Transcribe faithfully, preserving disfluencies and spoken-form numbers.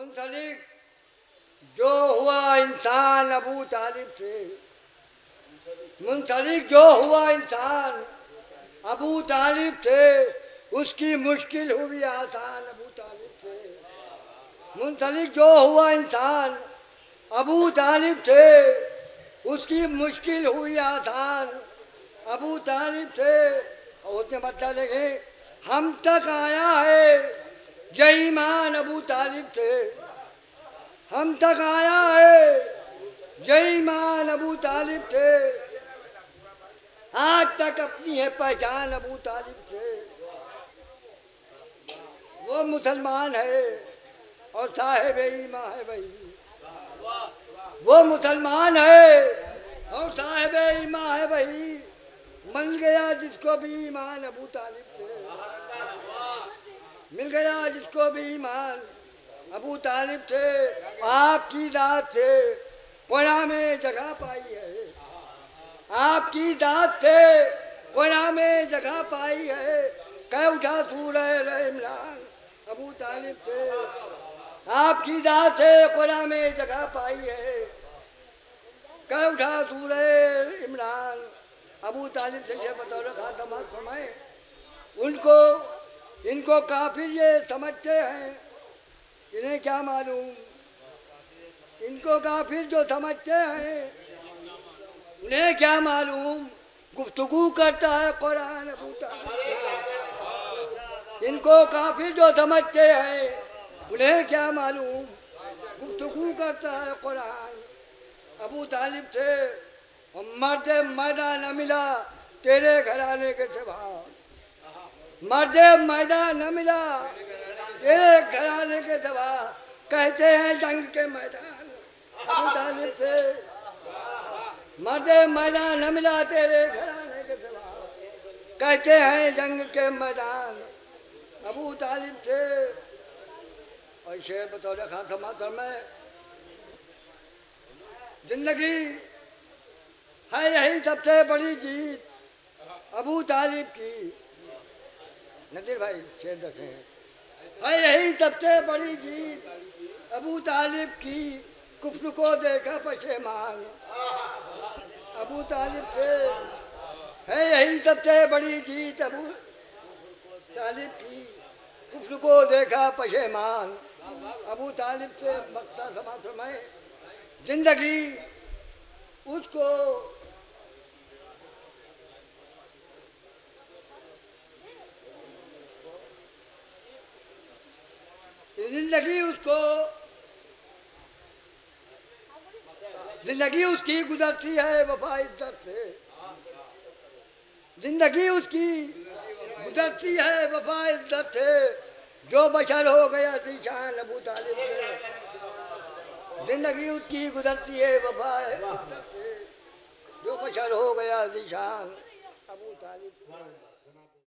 उन सलीक जो हुआ इंसान अबू तालिब से, मुंसलिक जो हुआ इंसान अबू तालिब थे, उसकी मुश्किल हुई आसान अबू तालिब थे। मुंसलिक जो हुआ इंसान अबू तालिब थे, उसकी मुश्किल हुई आसान अबू तालिब थे। और उसने बता देखे हम तक आया है ये ईमान अबू तालिब थे, हम तक आया है ये ईमान अबू तालिब थे। आज तक अपनी है पहचान अबू तालिब थे। वो मुसलमान है और साहेब ईमा है भाई, वो मुसलमान है और साहेब ईमा है भाई। मिल गया जिसको भी ईमान अबू तालिब थे, मिल गया जिसको भी ईमान अबू तालिब थे। आपकी दात थे कुरान में जगह पाई है, आपकी दात थे कुरान में जगह पाई है। कह उठा सूरह इमरान अबू तालिब थे, आपकी दात थे कुरान में जगह पाई है। कह उठा सूरह इमरान अबू तालिब से ये बतौर खातमा फरमाए। उनको इनको काफिर ये समझते हैं, इन्हें क्या मालूम, इनको काफिर जो समझते हैं उन्हें क्या मालूम। गुफ्तगू करता है कुरान अबू तालिब, इनको काफिर जो समझते हैं उन्हें क्या मालूम। गुफ्तगू करता है कुरान अबू तालिब थे। और मर्द मैदा न मिला तेरे घराने के सिवा, मर्द मैदा न मिला तेरे घराने के सिवा। कहते हैं जंग के मैदान अबू तालिब थे, मर्दे मैदान न मिला तेरे घराने के सिवा। कहते हैं जंग के मैदान अबू तालिब थे। और शेर बतौर खास समाज में जिंदगी है यही सबसे बड़ी जीत अबू तालिब की। नजीर भाई शेर देखें, है यही सबसे बड़ी जीत अबू तालिब की, कुफ्र को देखा पशेमान अबू तालिब थे। है यही सबसे बड़ी जीत अबू तालिब की, कुफ्र को देखा पशेमान अबू तालिब थे। वक्ता समाज में जिंदगी उसको जिंदगी उसको जिंदगी उसकी गुजरती है वफा इज्जत से, जिंदगी उसकी गुजरती है वफा इज्जत से। जो बशर हो गया शीशान अबू तालिब से, जिंदगी उसकी गुजरती है वफा इज्जत से। जो बशर हो गया शीशान अबू तालिब से।